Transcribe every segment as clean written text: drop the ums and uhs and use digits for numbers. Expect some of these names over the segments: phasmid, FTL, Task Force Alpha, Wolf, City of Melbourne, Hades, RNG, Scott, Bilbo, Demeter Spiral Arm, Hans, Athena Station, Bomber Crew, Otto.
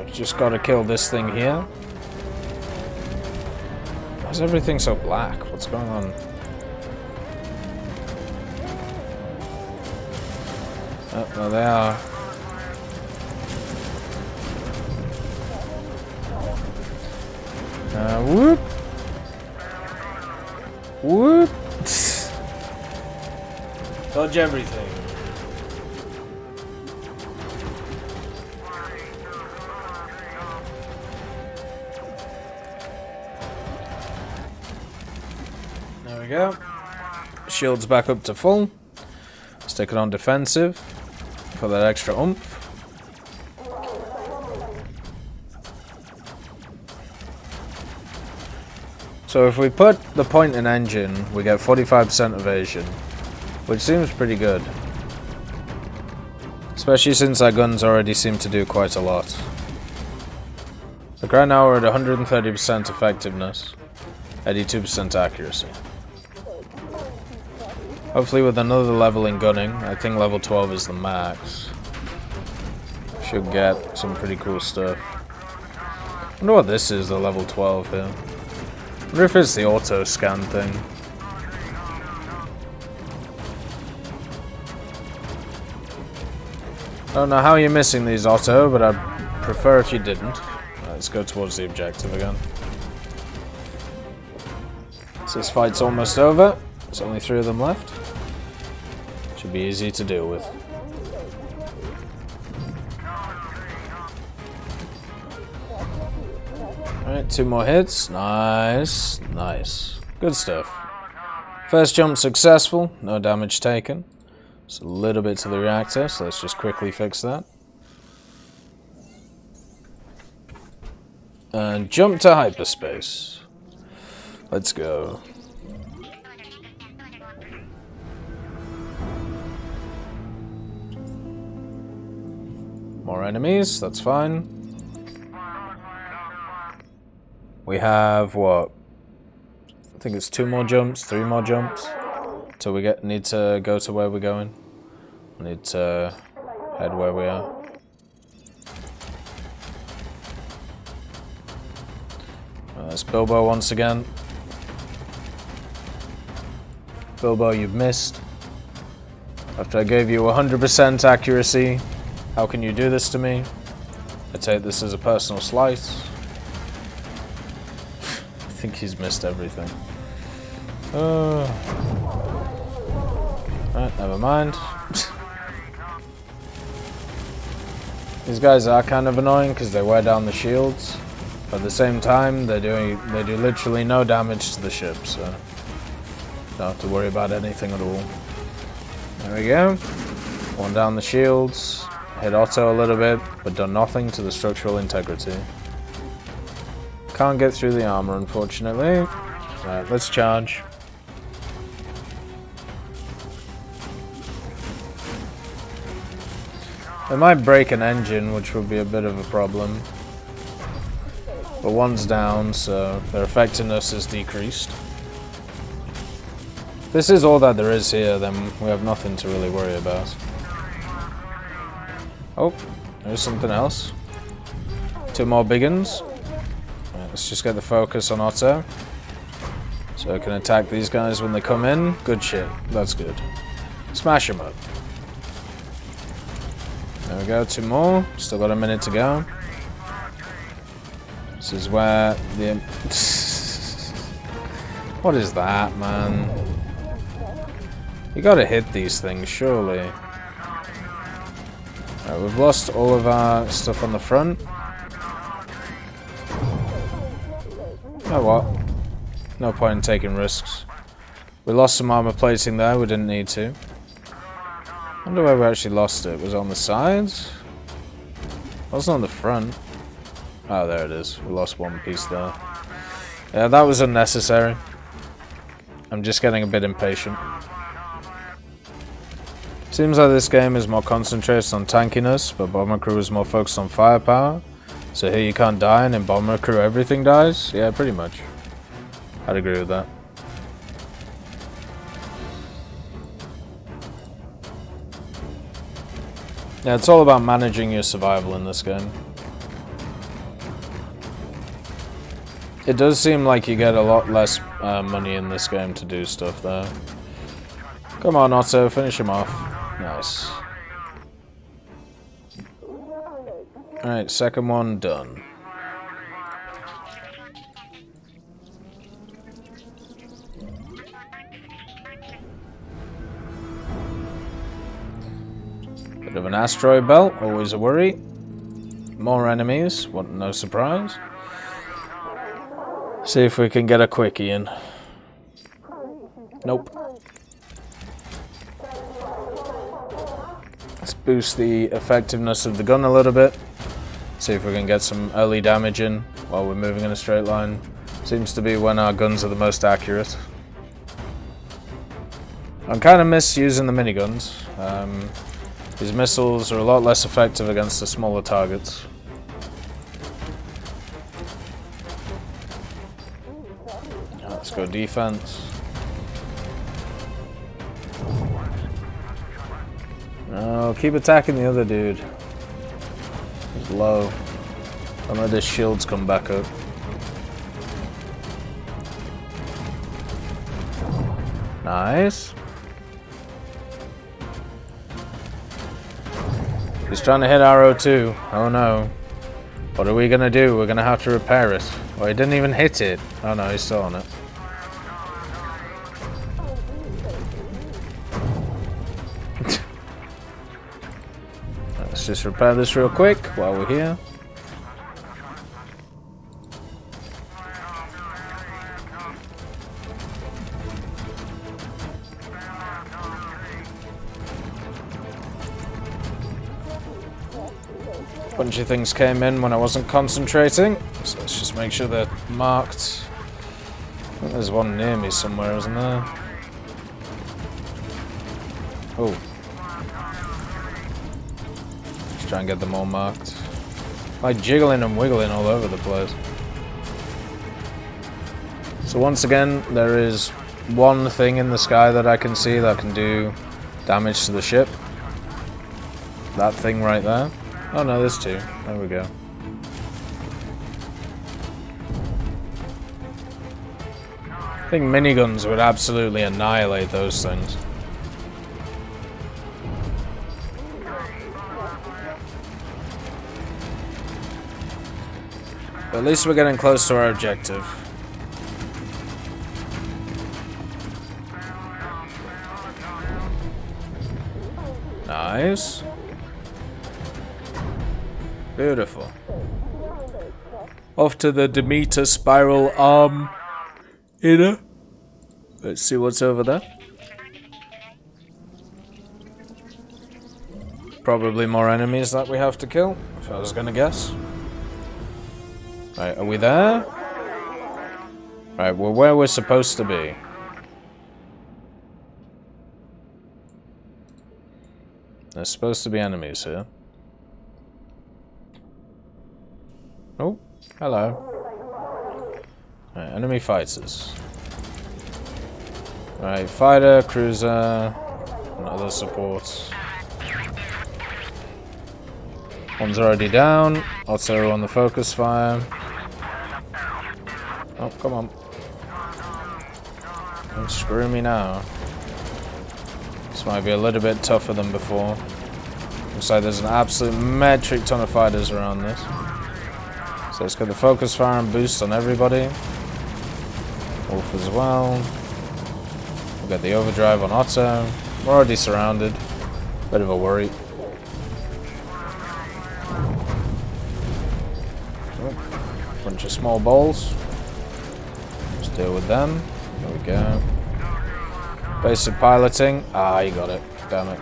I just gotta kill this thing here. Why is everything so black? What's going on? Oh, there they are. Whoop! Whoop! Dodge everything. There we go. Shield's back up to full. Let's take it on defensive for that extra oomph. So if we put the point in engine, we get 45% evasion, which seems pretty good. Especially since our guns already seem to do quite a lot. Like right now we're at 130% effectiveness, 82% accuracy. Hopefully with another level in gunning, I think level 12 is the max. Should get some pretty cool stuff. I wonder what this is, the level 12 here. I wonder if it's the auto scan thing. I don't know how you're missing these, Otto, but I'd prefer if you didn't. Right, let's go towards the objective again. So this fight's almost over. There's only 3 of them left. Should be easy to deal with. Alright, 2 more hits. Nice, nice. Good stuff. First jump successful, no damage taken. It's a little bit to the reactor, so let's just quickly fix that. And jump to hyperspace. Let's go. More enemies, that's fine. We have, what? I think it's 2 more jumps, 3 more jumps. So we need to go to where we're going. We need to head where we are. That's Bilbo once again. Bilbo, you've missed. After I gave you 100% accuracy, how can you do this to me? I take this as a personal slight. I think he's missed everything. Right, never mind. These guys are kind of annoying because they wear down the shields, but at the same time they do literally no damage to the ship, so don't have to worry about anything at all. There we go. One down the shields. Hit Otto a little bit, but done nothing to the structural integrity. Can't get through the armor, unfortunately. Right, let's charge. It might break an engine, which would be a bit of a problem. But one's down, so their effectiveness is decreased. If this is all that there is here, then we have nothing to really worry about. Oh, there's something else. 2 more biggins. Right, let's just get the focus on Otto. So I can attack these guys when they come in. Good shit, that's good. Smash them up. There we go, 2 more. Still got a minute to go. This is where the... What is that, man? You gotta hit these things, surely. Right, we've lost all of our stuff on the front. Oh what? No point in taking risks. We lost some armor plating there, we didn't need to. I wonder where we actually lost it. Was it on the sides? It wasn't on the front. Oh, there it is. We lost one piece there. Yeah, that was unnecessary. I'm just getting a bit impatient. Seems like this game is more concentrated on tankiness, but Bomber Crew is more focused on firepower. So here you can't die, and in Bomber Crew everything dies? Yeah, pretty much. I'd agree with that. Yeah, it's all about managing your survival in this game. It does seem like you get a lot less money in this game to do stuff there. Come on, Otto, finish him off. Nice. Alright, second one done. Bit of an asteroid belt, always a worry. More enemies, what, no surprise. See if we can get a quickie in. Nope. Let's boost the effectiveness of the gun a little bit. See if we can get some early damage in while we're moving in a straight line. Seems to be when our guns are the most accurate. I kind of miss using the miniguns. These missiles are a lot less effective against the smaller targets. Let's go defense. No, keep attacking the other dude. He's low. Don't let his shields come back up. Nice. He's trying to hit our O2. Oh no. What are we gonna do? We're gonna have to repair it. Well, he didn't even hit it. Oh no, he's still on it. Let's just repair this real quick while we're here. A bunch of things came in when I wasn't concentrating, so let's just make sure they're marked. I think there's one near me somewhere, isn't there? Oh. Let's try and get them all marked. Like jiggling and wiggling all over the place. So once again, there is one thing in the sky that I can see that can do damage to the ship. That thing right there. Oh no, there's two. There we go. I think miniguns would absolutely annihilate those things. But at least we're getting close to our objective. Nice. Beautiful. Off to the Demeter Spiral Arm inner. Let's see what's over there. Probably more enemies that we have to kill, if I was gonna guess. Right, are we there? Right, we're where we're supposed to be. There's supposed to be enemies here. Oh, hello. Right, enemy fighters. Right, fighter, cruiser, and other supports. One's already down. Otto on the focus fire. Oh, come on. Don't screw me now. This might be a little bit tougher than before. Looks like there's an absolute metric ton of fighters around this. Let's get the focus fire and boost on everybody. Wolf as well. We'll get the overdrive on Otto. We're already surrounded. Bit of a worry. Bunch of small balls. Let's deal with them. There we go. Basic piloting. Ah, you got it. Damn it.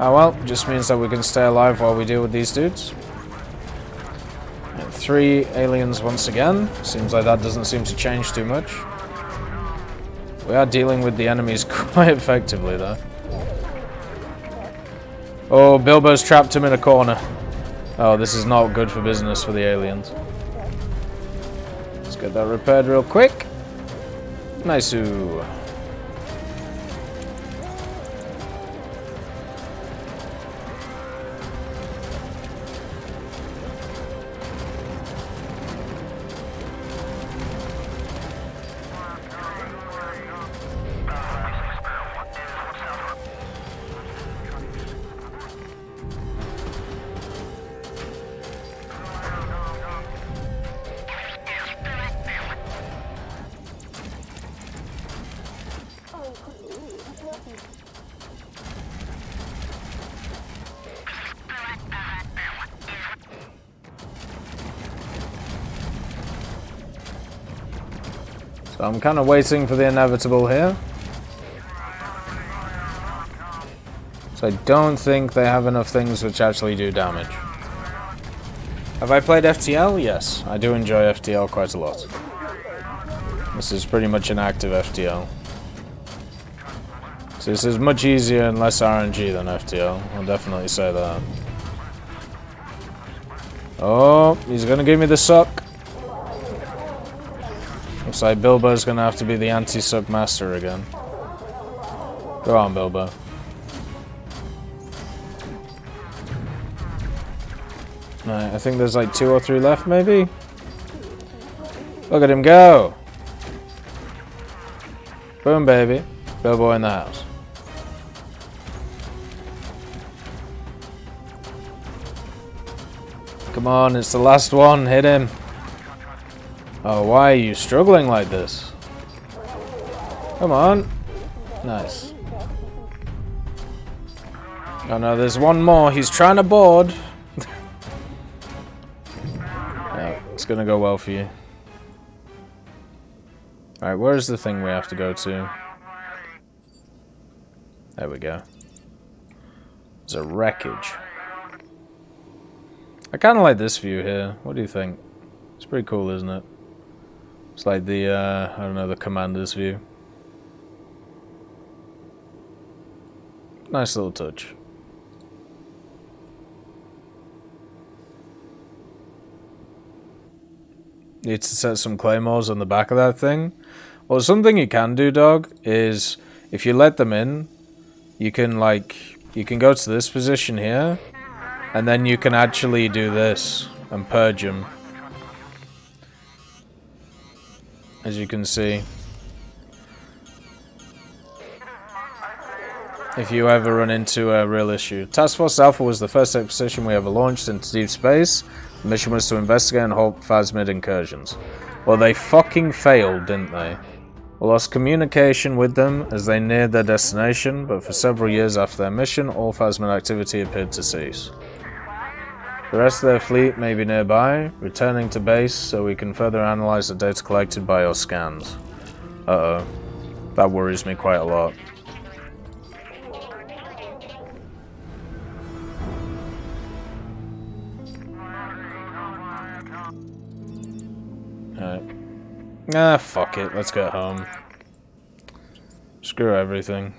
Ah well, just means that we can stay alive while we deal with these dudes. Three aliens once again. Seems like that doesn't seem to change too much. We are dealing with the enemies quite effectively though. Oh, Bilbo's trapped him in a corner. Oh, this is not good for business for the aliens. Let's get that repaired real quick. Nice-oo. So I'm kind of waiting for the inevitable here. So I don't think they have enough things which actually do damage. Have I played FTL? Yes, I do enjoy FTL quite a lot. This is pretty much an active FTL. So this is much easier and less RNG than FTL, I'll definitely say that. Oh, he's gonna give me the suck. Looks like Bilbo's gonna have to be the anti-suck master again. Go on, Bilbo. Right, I think there's like 2 or 3 left, maybe? Look at him go! Boom, baby. Bilbo in the house. Come on, it's the last one. Hit him. Oh, why are you struggling like this? Come on. Nice. Oh no, there's one more. He's trying to board. Yeah, it's gonna go well for you. Alright, where is the thing we have to go to? There we go. There's a wreckage. I kind of like this view here. What do you think? It's pretty cool, isn't it? It's like the, I don't know, the commander's view. Nice little touch. Need to set some claymores on the back of that thing. Well, something you can do, dog, is if you let them in, you can like go to this position here, and then you can actually do this and purge them. As you can see, if you ever run into a real issue. Task Force Alpha was the first expedition we ever launched into deep space. The mission was to investigate and halt phasmid incursions. Well, they fucking failed, didn't they? We lost communication with them as they neared their destination, but for several years after their mission, all phasmid activity appeared to cease. The rest of their fleet may be nearby, returning to base so we can further analyze the data collected by your scans. Uh-oh. That worries me quite a lot. Alright. Ah, fuck it. Let's get home. Screw everything.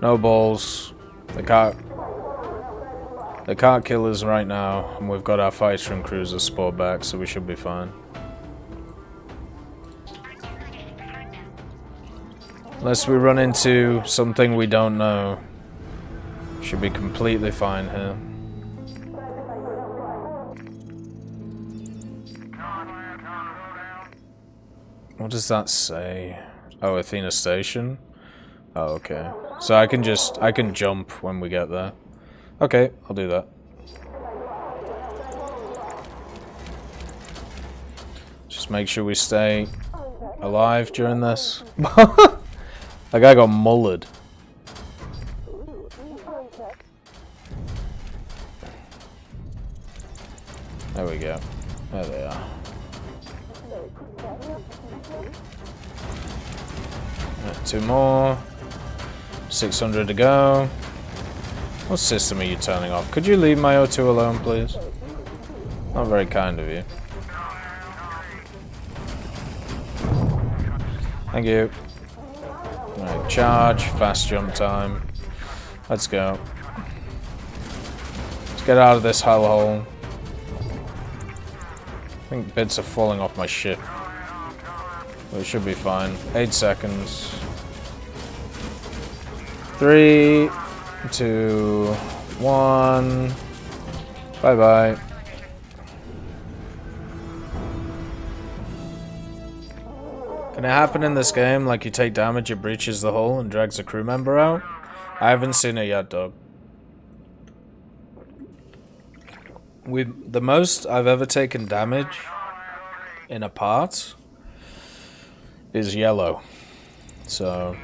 No balls. They can't kill us right now, and we've got our fighter and cruiser sport back, so we should be fine. Unless we run into something we don't know. Should be completely fine here. What does that say? Oh, Athena Station? Oh, okay. So I can jump when we get there. Okay, I'll do that. Just make sure we stay alive during this. That guy got mullered. There we go. There they are. Right, 2 more. 600 to go. What system are you turning off? Could you leave my O2 alone, please? Not very kind of you. Thank you. Right, charge, fast jump time. Let's go. Let's get out of this hellhole. I think bits are falling off my ship. We should be fine. 8 seconds. 3, 2, 1. Bye bye. Can it happen in this game? Like you take damage, it breaches the hull and drags a crew member out? I haven't seen it yet, dog. The most I've ever taken damage in a part is yellow. So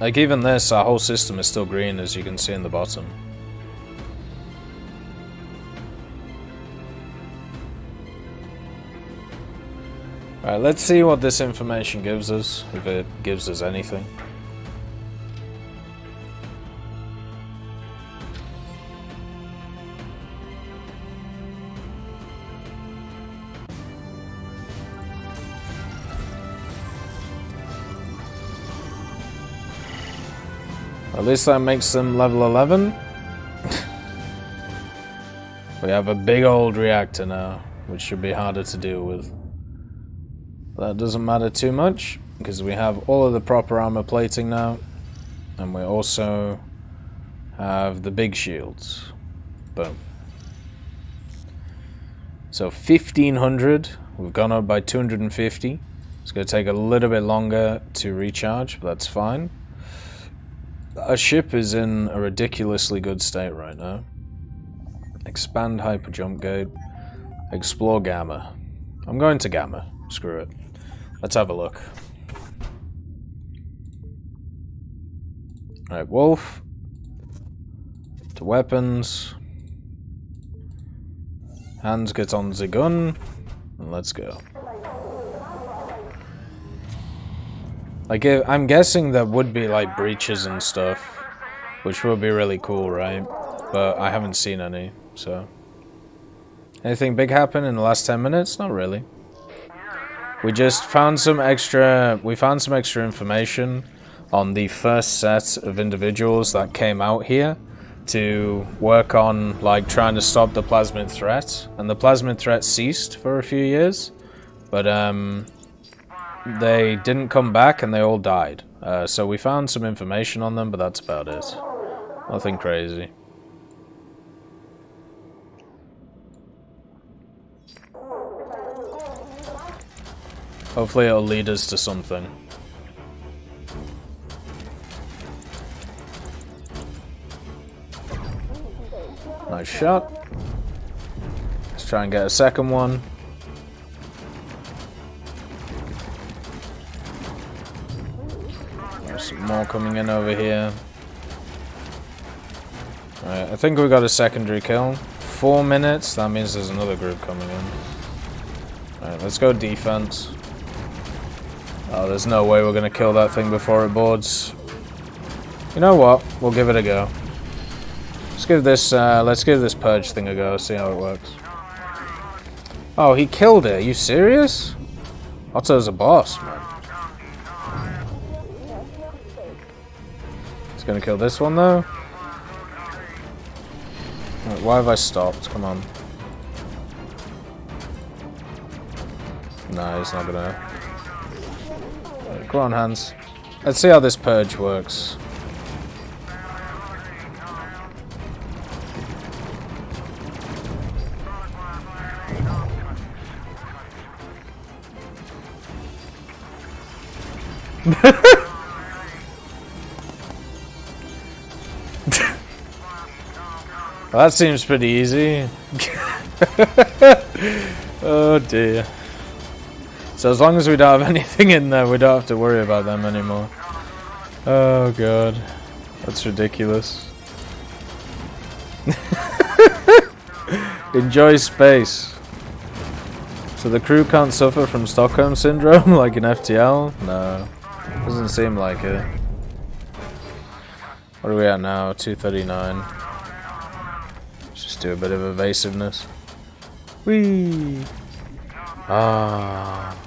like even this, our whole system is still green, as you can see in the bottom. Alright, let's see what this information gives us, if it gives us anything. At least that makes them level 11. We have a big old reactor now, which should be harder to deal with. That doesn't matter too much, because we have all of the proper armor plating now, and we also have the big shields. Boom. So 1,500, we've gone up by 250. It's going to take a little bit longer to recharge, but that's fine. Our ship is in a ridiculously good state right now. Expand hyper jump gate. Explore Gamma. I'm going to Gamma. Screw it. Let's have a look. Alright, Wolf. To weapons. Hans gets on the gun. And let's go. Like, I'm guessing there would be, like, breaches and stuff, which would be really cool, right? But I haven't seen any, so... Anything big happen in the last 10 minutes? Not really. We just found some extra... We found some extra information on the first set of individuals that came out here to work on, like, trying to stop the phasmid threat. And the phasmid threat ceased for a few years, but, they didn't come back and they all died. So we found some information on them, but that's about it. Nothing crazy. Hopefully it'll lead us to something. Nice shot. Let's try and get a second one. Some more coming in over here. Alright, I think we got a secondary kill. 4 minutes, that means there's another group coming in. Alright, let's go defense. Oh, there's no way we're gonna kill that thing before it boards. You know what? We'll give it a go. Let's give this purge thing a go, see how it works. Oh, he killed it. Are you serious? Otto's a boss, man. Gonna kill this one though. Right, why have I stopped? Come on. No, he's not gonna. Right, come on, Hans. Let's see how this purge works. That seems pretty easy. Oh dear. So as long as we don't have anything in there, we don't have to worry about them anymore. Oh god. That's ridiculous. Enjoy space. So the crew can't suffer from Stockholm Syndrome like in FTL? No. Doesn't seem like it. What are we at now? 239. Do a bit of evasiveness. Whee! Ah!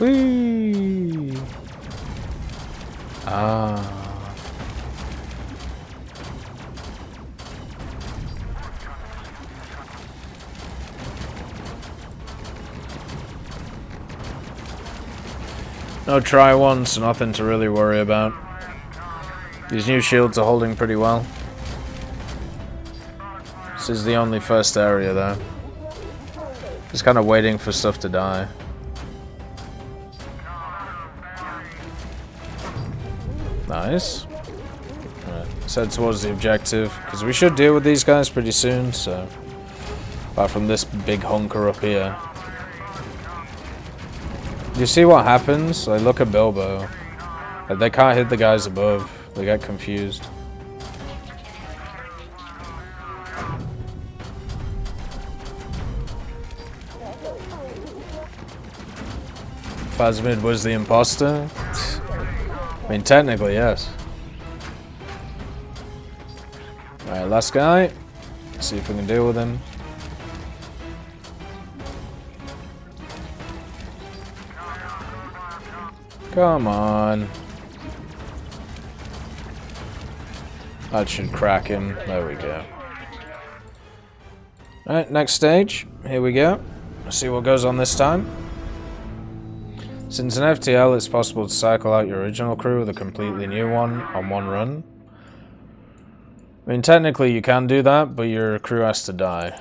Whee! Ah! No, try once, nothing to really worry about. These new shields are holding pretty well. This is the only first area though. Just kind of waiting for stuff to die. Nice. Alright, let's head towards the objective, because we should deal with these guys pretty soon, so... Apart from this big honker up here. You see what happens? Like, look at Bilbo. Like, they can't hit the guys above. They get confused. Phasmid was the imposter? I mean, technically, yes. Alright, last guy. Let's see if we can deal with him. Come on. That should crack him. There we go. Alright, next stage. Here we go. Let's see what goes on this time. Since an FTL, it's possible to cycle out your original crew with a completely new one on one run. I mean, technically you can do that, but your crew has to die.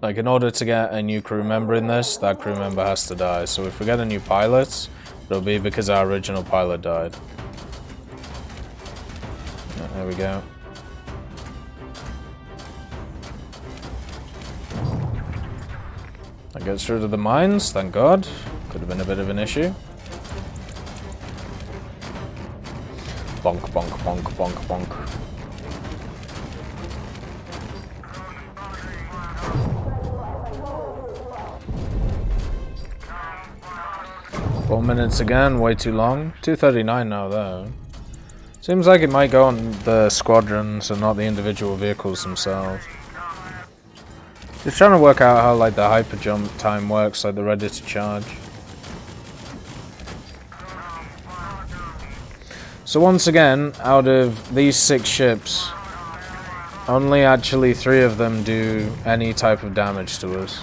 Like, in order to get a new crew member in this, that crew member has to die. So if we get a new pilot, it'll be because our original pilot died. There we go. That gets rid of the mines, thank God. Could have been a bit of an issue. Bonk, bonk, bonk, bonk, bonk. 4 minutes again, way too long. 2:39 now, though. Seems like it might go on the squadrons and not the individual vehicles themselves. Just trying to work out how, like, the hyper jump time works, like the ready to charge. So once again, out of these 6 ships, only actually 3 of them do any type of damage to us.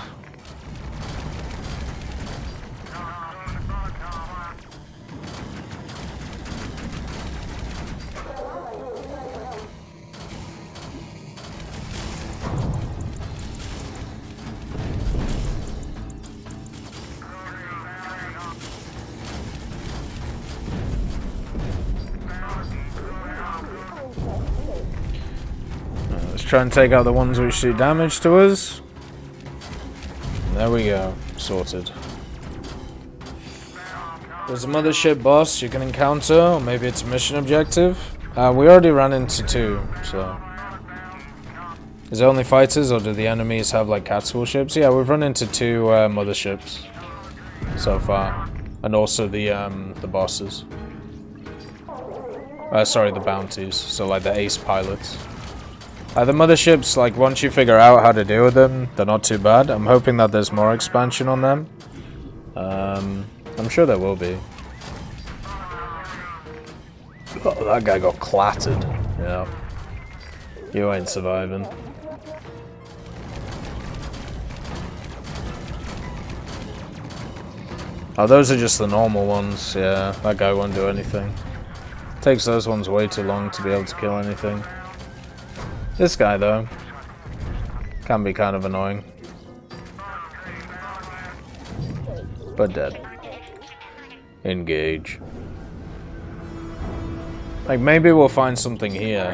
Try and take out the ones which do damage to us. There we go, sorted. There's a mothership boss you can encounter, or maybe it's a mission objective. We already ran into 2, so... Is it only fighters, or do the enemies have, like, catapult ships? Yeah, we've run into 2 motherships so far, and also the bosses. Sorry, the bounties, so, like, the ace pilots. The motherships, like, once you figure out how to deal with them, they're not too bad. I'm hoping that there's more expansion on them. I'm sure there will be. Oh, that guy got clattered. Yeah. You ain't surviving. Oh, those are just the normal ones. Yeah, that guy won't do anything. Takes those ones way too long to be able to kill anything. This guy, though, can be kind of annoying. But dead. Engage. Like, maybe we'll find something here.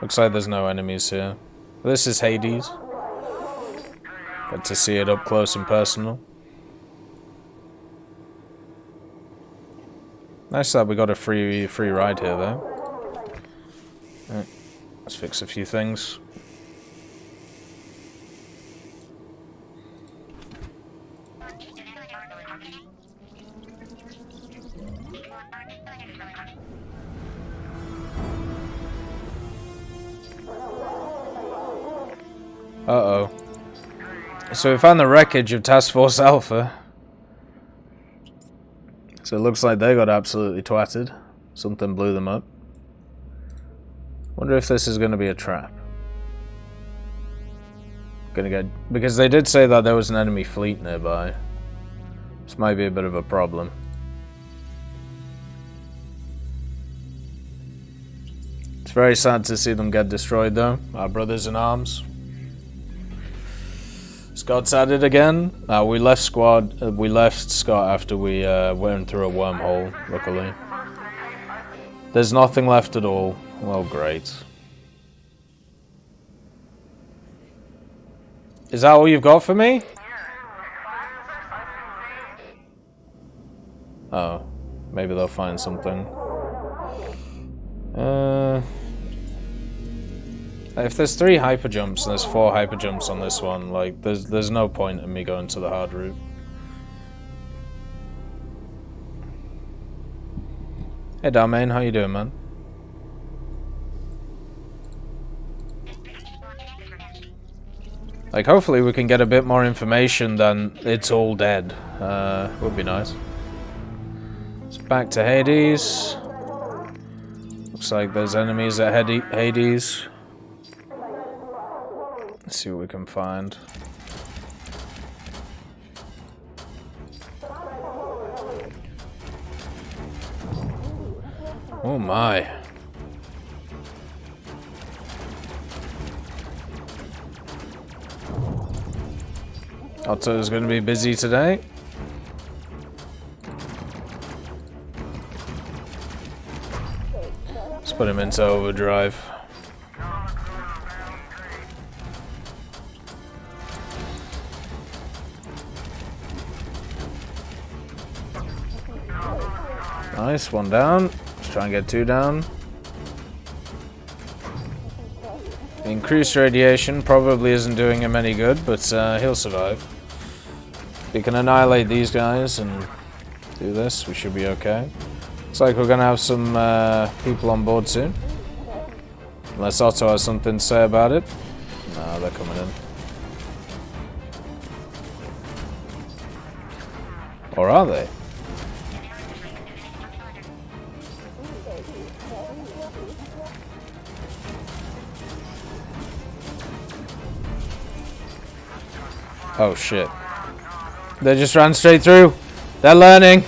Looks like there's no enemies here. This is Hades. Get to see it up close and personal. Nice that we got a free ride here, though. Right, let's fix a few things. Uh-oh. So we found the wreckage of Task Force Alpha. So it looks like they got absolutely twatted. Something blew them up. Wonder if this is going to be a trap. Gonna get... Because they did say that there was an enemy fleet nearby. This might be a bit of a problem. It's very sad to see them get destroyed, though. Our brothers in arms. Scott's at it again. We left Scott after we went through a wormhole, luckily. There's nothing left at all. Well, great. Is that all you've got for me? Oh, maybe they'll find something. If there's 3 hyper jumps and there's 4 hyper jumps on this one, like there's no point in me going to the hard route. Hey Darmain, how you doing, man? Like, hopefully we can get a bit more information than it's all dead. Would be nice. It's back to Hades. Looks like there's enemies at Hades. Let's see what we can find. Oh my. Otto's going to be busy today. Let's put him into overdrive. Nice, one down. Let's try and get 2 down. Increased radiation probably isn't doing him any good, but he'll survive. If we can annihilate these guys and do this, we should be okay. Looks like we're going to have some people on board soon. Unless Otto has something to say about it. No, they're coming in. Or are they? Oh shit. They just ran straight through. They're learning.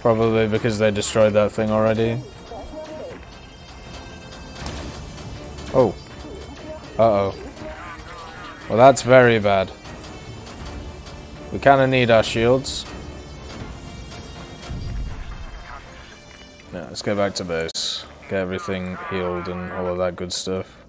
Probably because they destroyed that thing already. Oh. Uh-oh. Well, that's very bad. We kind of need our shields. Yeah, let's go back to base. Get everything healed and all of that good stuff.